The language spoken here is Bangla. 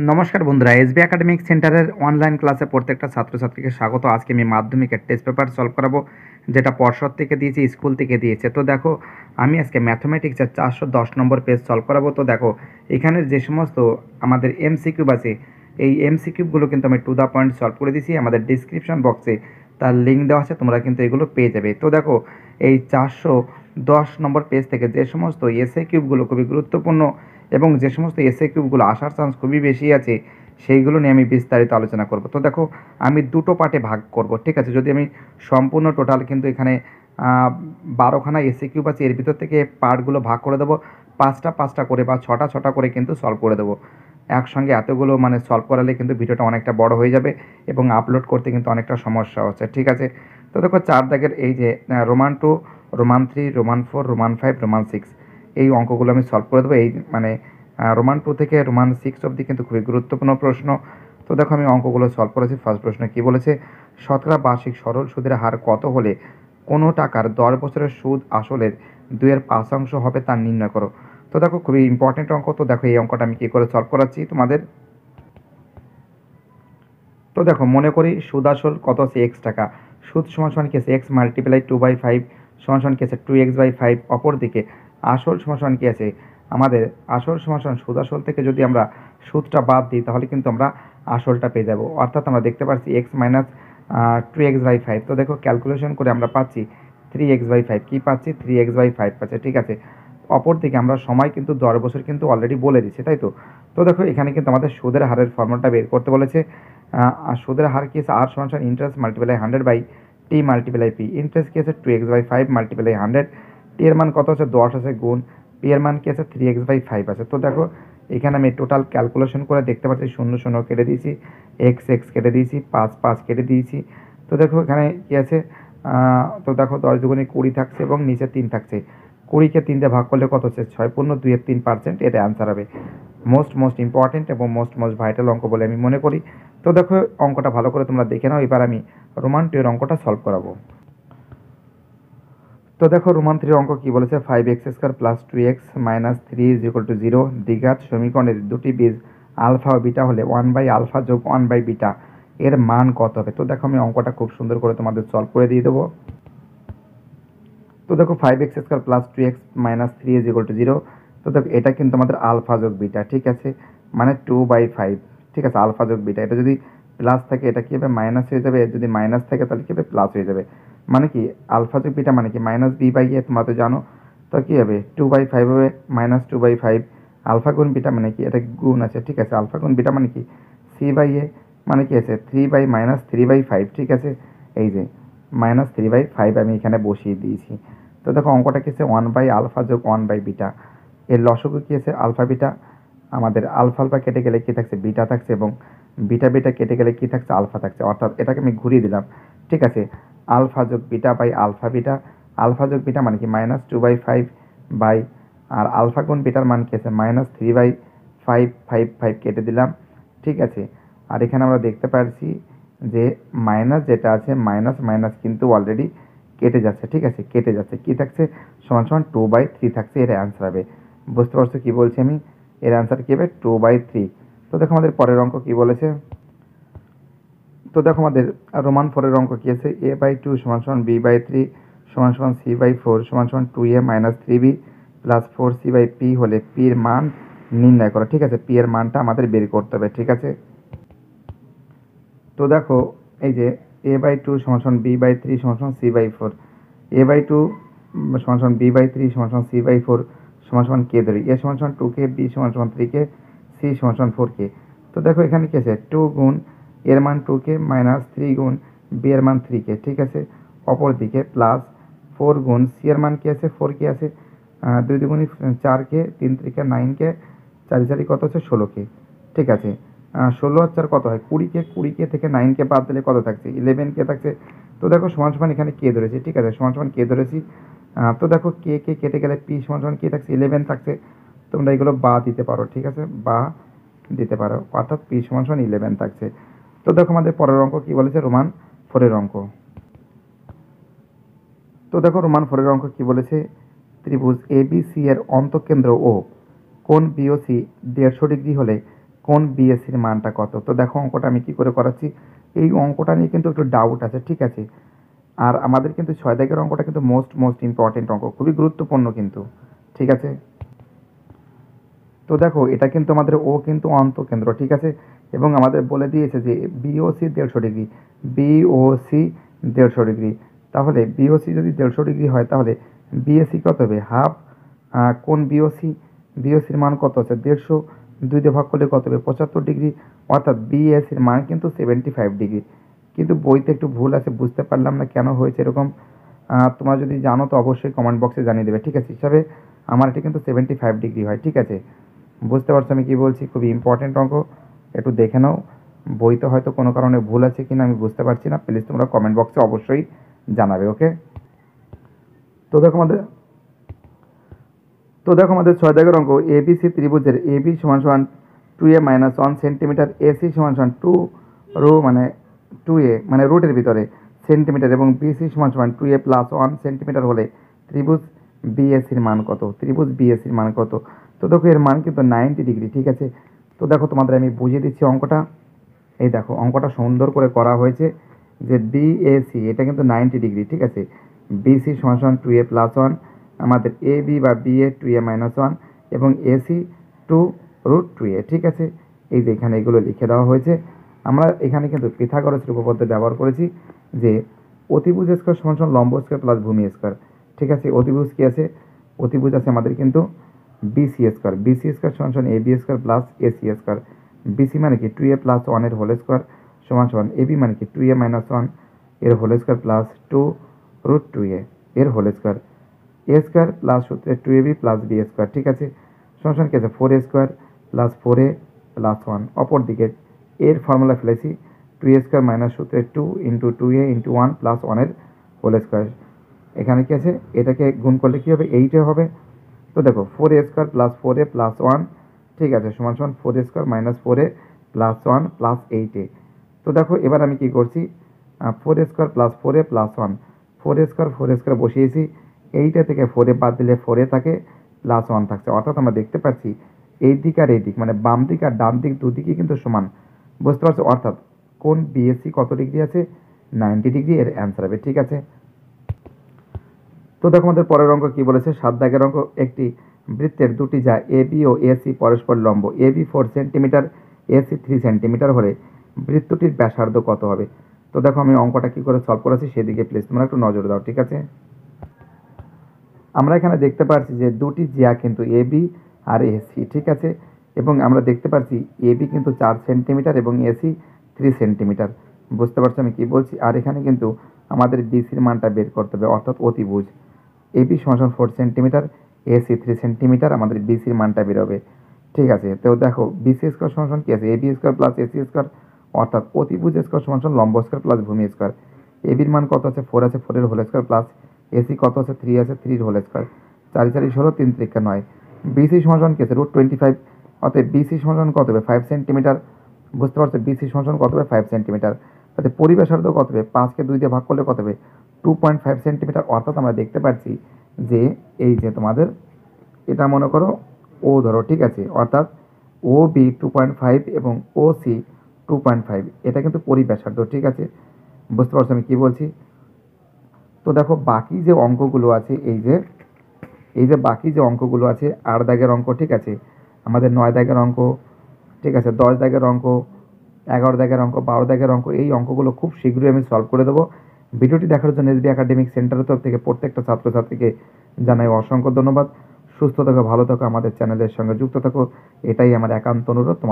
नमस्कार बंधुरा एसबी एकाडेमिक सेंटरेर ऑनलाइन क्लासे प्रत्येकटा छात्र छात्री स्वागत। आज के माध्यमिक टेस्ट पेपर सल्व कराबो जेटा पर्षद थेके दिएछे, स्कूल थेके दिएछे। तो देखो आमी आज के मैथमेटिक्स 410 नम्बर पेज सल्व कराबो। तो देखो एखाने जे समस्त आमादेर एमसीकिउ आछे, एई एमसीकिउगुलो किन्तु आमी टू दा पॉइंट सल्व करे दिएछि। आमादेर डिस्क्रिप्शन बक्से तार लिंक देওয়া আছে, তোমরা কিন্তু এগুলো পেয়ে যাবে। তো দেখো এই 410 নম্বর পেজ থেকে যে সমস্ত এসএ কিউবগুলো খুবই গুরুত্বপূর্ণ এবং যে সমস্ত এসএ কিউবগুলো আসার চান্স খুবই বেশি আছে সেইগুলো নিয়ে আমি বিস্তারিত আলোচনা করব। তো দেখো আমি দুটো পার্টে ভাগ করব, ঠিক আছে। যদি আমি সম্পূর্ণ টোটাল কিন্তু এখানে 12খানা এসএ কিউব আছে, এর ভিতর থেকে পার্টগুলো ভাগ করে দেব, 5টা 5টা করে বা 6টা 6টা করে কিন্তু সলভ করে দেব। एक संगे এতগুলো মানে সলভ করালে কিন্তু ভিডিওটা অনেকটা বড় হয়ে যাবে এবং আপলোড করতে কিন্তু অনেকটা সমস্যা হচ্ছে, ঠিক আছে। তো দেখো 4 দাগের এই যে Roman 2, Roman 3, Roman 4, Roman 5, Roman 6 এই অঙ্কগুলো আমি সলভ করে দেব। এই মানে Roman 2 থেকে Roman 6 অবধি কিন্তু খুবই গুরুত্বপূর্ণ প্রশ্ন। তো দেখো আমি অঙ্কগুলো সলভ করেছি। ফার্স্ট প্রশ্ন কি বলেছে, শতকরা বার্ষিক সরল সুদের হার কত হলে কোনো টাকার 10 বছরের সুদ আসলের 2.5% হবে তা নির্ণয় করো। तो देखो खुबी इम्पोर्टेंट अंक। तो देखो ये अंकटा आमी कि करे सल्व कराच्छि तुम्हादेर। तो देखो मने करी सूद आसल कत आछे एक्स टाका, सूद समान कि आछे एक्स मल्टिप्लाई 2/5 समान कि आछे 2x/5। अपर दिके आसल समान कि आछे आमादेर आसल समान सूद आसल थेके जोदि आमरा सूदटा बाद दिई ताहले किन्तु आमरा आसलटा पेये जाबो, अर्थात आमरा देखते पाच्छि एक्स -2x/5। तो देखो क्यालकुलेशन करे आमरा पाच्छि 3x/5। कि पाच्छि 3x/5 पाच्छि, ठीक आछे। अपर दिके आमरा समय किन्तु 10 बछर किन्तु अलरेडी बोले दिएछि, ताई तो। तो देखो एखाने किन्तु आमादेर सूदेर हारेर फर्मुलाटा बेर करते बोलेछे। सूदेर हार कि आछे आर समान interest multiply 100/t multiply p। Interest कि आछे 2x/5 मल्टिप्लाई 100। टी एर मान कत आछे 10 आछे गुण p एर मान कि आछे 3x/5 आछे। तो देखो एखाने आमि टोटाल क्यालकुलेशन करे देखते पाच्छि 0 0 केटे दिएछि, x x केटे दिएछि, 5 5 केटे दिएछि। तो देखो एखाने कि आछे तो देखो 10 दुगुणे 20 थाकछे एबं नीचे 3 थाकछे। 20 के 3 भाग कर ले कत होच्छे 6.23%। ये आंसर है मोस्ट इम्पोर्टेंट और मोस्ट भाइटल अंक बोले मने करी। तो देखो अंकटा भालो करे तोमरा देखे नाओ। एबार आमी रोमान 2 एर अंकटा सल्व कराबो। तो देखो रोमान 3 एर अंक कि बोलेछे, 5x2 + 2x - 3 = 0 द्विघात समीकरणेर दुटी बीज आलफा और बीटा होले 1/α + 1/β एर मान कत होबे। तो देखो आमी अंकटा खूब सुंदर करे तोमादेर सल्व करे दिए देबो। तो देखो 5x2 + 2x - 3 = 0। तो देखो ये क्योंकि हमारे आलफा जोग बीटा, ठीक है, मैं 2/5, ठीक है। आलफा जोग बीटा ये जो प्लस थे ये कि माइनस हो जाए, जो माइनस थे कि प्लस हो जाए, मैं कि आलफा जोग बीटा मैं कि -b/a तुम्हारा तो जानो। तो कि है 2/5 है -2/5 आलफा गुण बीटा मैं कि ये गुण आछे, ठीक है। आलफा गुण बीटा मैं कि c/a मैं कि आछे 3/-3/5, ठीक है। ये -3/5 आमी एखाने बसिए दिएछि। तो देखो अंकटा कि 1/α + 1/β एर लसगु कि आछे आलफा बीटा, आमादेर आलफा आलफा केटे गेले कि थाकछे बीटा थाकछे एबं बीटा बीटा केटे गेले कि थाकछे आलफा थाकछे, अर्थात एटाके आमी घुरिए दिलाम, ठीक आछे। α + β/α बीटा आलफा जोग बीटा माने कि -2/5 आर आलफा गुण बीटार मान कि आछे -3/5 केटे दिलाम, ठीक आछे। आर एखाने आमरा देखते पाচ্ছি যে माइनस जेटा आछे माइनस माइनस किन्तु अलरेडी केटे जाच्छे, ठीक आछे। केटे जाच्छे कि थाकछे समान समान 2/3 थाकछे। एर आंसर हबे, बुझते पारछो कि बोलछि आमि, एर आंसर कि हबे 2/3। तो देखो आमादेर परेर अंक कि बोलेछे। तो देखो आमादेर रोमान 4 एर अंक कि आछे a/2 = b/3 = c/4 = 2a - 3b + 4c/p होले p एर मान निर्णय करो, ठीक आछे। p एर मानटा आमादेर बेर करते हबे, ठीक आछे। तो देखो ये a/2 = b/3 = c/4 a/2 = b/3 = c/4 के धरी a = 2k b = 3k c = 4k। तो देखो एखाने कि आछे 2 गुण a मान 2k - 3 गुण b मान 3k, ठीक है। अपर दिके प्लस 4 गुण c मान कि आछे 4k आछे, 2 दुगुणे 4k 3 त्रिके 9k 4 4 कत आछे 16k, ठीक है। 16 और 4 कत है 20k 20k 9k बाद दिले कत थाकछे 11k थाकछे। तो देखो समान समान एखाने के धरेछि, ठीक है, समान समान के धरेछि। तो देखो k केटे गेले p समान के थाकछे 11 थाकछे। तोमरा एगुलो बा दिते पारो, ठीक है, बा दिते पारो, अर्थात p समान 11 थाकछे। तो देखो आमादेर परेर अंक कि बोलेछे, रोमान 4 एर अंक। तो देखो रोमान 4 एर अंक कि बोलेछे, त्रिभुज abc एर अंतःकेंद्र o कोण boc 150 डिग्री होले কোন বিএসসির মানটা কত। তো দেখো অঙ্কটা আমি কি করে করাচ্ছি, এই অঙ্কটা নিয়ে কিন্তু একটু ডাউট আছে, ঠিক আছে। আর আমাদের কিন্তু ৬ দাগের অঙ্কটা কিন্তু মোস্ট ইম্পর্টেন্ট অঙ্ক, খুবই গুরুত্বপূর্ণ কিন্তু, ঠিক আছে। তো দেখো এটা কিন্তু আমাদের ও কিন্তু অন্তকেন্দ্র, ঠিক আছে, এবং আমাদের বলে দিয়েছে যে বিওসি ১৫০ ডিগ্রি, বিওসি ১৫০ ডিগ্রি। তাহলে বিওসি যদি ১৫০ ডিগ্রি হয় তাহলে বিএসসি কত হবে, হাফ কোন বিওসি, বিওসির মান কত আছে ১৫০, ২ দিয়ে ভাগ করলে কত হবে ৭৫ ডিগ্রি, অর্থাৎ বিএসসির মান কিন্তু ৭৫ ডিগ্রি। কিন্তু বইতে একটু ভুল আছে, বুঝতে পারলাম না কেন হয়েছে এরকম, তোমরা যদি জানো তো অবশ্যই কমেন্ট বক্সে জানিয়ে দেবে, ঠিক আছে। হিসাবে আমার এটি কিন্তু ৭৫ ডিগ্রি হয়, ঠিক আছে। বুঝতে পারছো আমি কী বলছি, খুবই ইম্পর্টেন্ট অঙ্ক, একটু দেখে নাও। বইতে হয়তো কোনো কারণে ভুল আছে কিনা আমি বুঝতে পারছি না, প্লিজ তোমরা কমেন্ট বক্সে অবশ্যই জানাবে, ওকে। তো দেখো আমাদের ৬ দাগের অঙ্ক, এবিসি ত্রিভুজের এবি = 2a-1 সেন্টিমিটার, এসি = 2 মানে 2a মানে রুটের ভিতরে সেন্টিমিটার, এবং বিসি = 2a+1 সেন্টিমিটার হলে ত্রিভুজ বিএসির মান কত, ত্রিভুজ বিএসির মান কত। তো দেখো এর মান কিন্তু ৯০ ডিগ্রি, ঠিক আছে। তো দেখো তোমাদের আমি বুঝিয়ে দিচ্ছি অঙ্কটা, এই দেখো অঙ্কটা সুন্দর করে করা হয়েছে যে বিএসি এটা কিন্তু ৯০ ডিগ্রি, ঠিক আছে। বিসি = 2a+1, আমাদের এ বি বা বিএ 2a-1, এবং এসি 2√2a, ঠিক আছে। এই যে এখানে এগুলো লিখে দেওয়া হয়েছে, আমরা এখানে কিন্তু পিথাগোরাস উপপাদ্য ব্যবহার করেছি যে অতিভুজ স্কয়ার = লম্ব স্কয়ার প্লাস ভূমি স্কয়ার, ঠিক আছে। অতিভুজ কি আছে, অতিভুজ আছে আমাদের কিন্তু BC square, BC square = AB square plus AC square, BC মানে কি 2a+1 এর হোল স্কয়ার = এবি মানে কি 2a-1 এর হোল স্কয়ার প্লাস 2√2a এর whole square, A square plus সূত্রে 2ab প্লাস বি স্কয়ার, ঠিক আছে। = কি আছে 4a স্কয়ার প্লাস 4a+1, অপরদিকে এর ফর্মুলা ফেলেছি 2a স্কয়ার মাইনাস সূত্রে 2 × 2a × 1 + 1 এর হোল স্কয়ার, এখানে কি আছে এটাকে গুণ করলে কি হবে 8a হবে। তো দেখো 4a স্কয়ার প্লাস 4a+1, ঠিক আছে, = 4a square minus 4a+1 plus 8a। তো দেখো এবার আমি কি করছি, 4a square plus 4a+1, 4a square বসিয়েছি, 8a থেকে 4a বাদ দিলে 4a থাকে, +1 থাকছে, অর্থাৎ আমরা দেখতে পাচ্ছি এই দিক আর এই দিক মানে বাম দিক আর ডান দিক দুদিকই কিন্তু সমান, বুঝতে পারছো। অর্থাৎ কোন বিএসসি কত ডিগ্রি আছে, ৯০ ডিগ্রি, এর অ্যান্সার হবে, ঠিক আছে। তো দেখো আমাদের পরের অঙ্ক কি বলেছে, ৭ দাগের অঙ্ক, একটি বৃত্তের দুটি যা এবি ও এসি পরস্পর লম্ব, এবি 4 সেন্টিমিটার, এসি 3 সেন্টিমিটার হলে বৃত্তটির ব্যাসার্ধ কত হবে। তো দেখো আমি অঙ্কটা কি করে সলভ করেছি সেদিকে প্লিজ তোমরা একটু নজর দাও, ঠিক আছে। আমরা এখানে দেখতে পাচ্ছি যে দুটি জিয়া কিন্তু এবি আর এসি, ঠিক আছে, এবং আমরা দেখতে পাচ্ছি এবি কিন্তু 4 সেন্টিমিটার এবং এসি 3 সেন্টিমিটার, বুঝতে পারছো আমি কি বলছি। আর এখানে কিন্তু আমাদের বিসির মানটা বের করতে হবে, অর্থাৎ অতিভুজ, এবি = 4 সেন্টিমিটার, এসি 3 সেন্টিমিটার, আমাদের বিসির মানটা বেরোবে, ঠিক আছে। তো দেখো বিসি স্কয়ার = কি আছে, AB square plus AC square, অর্থাৎ অতিভুজ স্কয়ার = লম্ব স্কয়ার প্লাস ভূমি স্কয়ার, এবির মান কত আছে 4 আছে, 4 এর হোল স্কয়ার প্লাস এসি কত আছে 3 আছে, 3 এর হোল স্কয়ার, 4 × 4 = 16, 3 × 3 = 9। বিসি = কি আছে √25, অতএব বিসি = কত হবে 5 সেন্টিমিটার, বুঝতে পারছো, বিসি = কত হবে 5 সেন্টিমিটার। তাহলে পরিব্যাসার্ধ কত হবে, 5কে 2 দিয়ে ভাগ করলে কত হবে 2.5 সেন্টিমিটার, অর্থাৎ আমরা দেখতে পাচ্ছি যে এই যে তোমাদের এটা মনে করো ও ধরো, ঠিক আছে, অর্থাৎ ও বি 2.5 এবং ও সি 2.5, এটা কিন্তু পরিব্যাসার্ধ, ঠিক আছে, বুঝতে পারছো আমি কী বলছি। তো দেখো বাকি যে অঙ্কগুলো আছে, এই যে বাকি যে অঙ্কগুলো আছে, 8 দাগের অঙ্ক, ঠিক আছে, আমাদের 9 দাগের অঙ্ক, ঠিক আছে, 10 দাগের অঙ্ক, 11 দাগের অঙ্ক, 12 দাগের অঙ্ক, এই অঙ্কগুলো খুব শীঘ্রই আমি সলভ করে দেবো। ভিডিওটি দেখার জন্য এসবি একাডেমিক সেন্টারের তরফ থেকে প্রত্যেকটা ছাত্রছাত্রীকে জানাই অসংখ্য ধন্যবাদ। সুস্থ থাকো, ভালো থাকো, আমাদের চ্যানেলের সঙ্গে যুক্ত থাকো, এটাই আমার একান্ত অনুরোধ।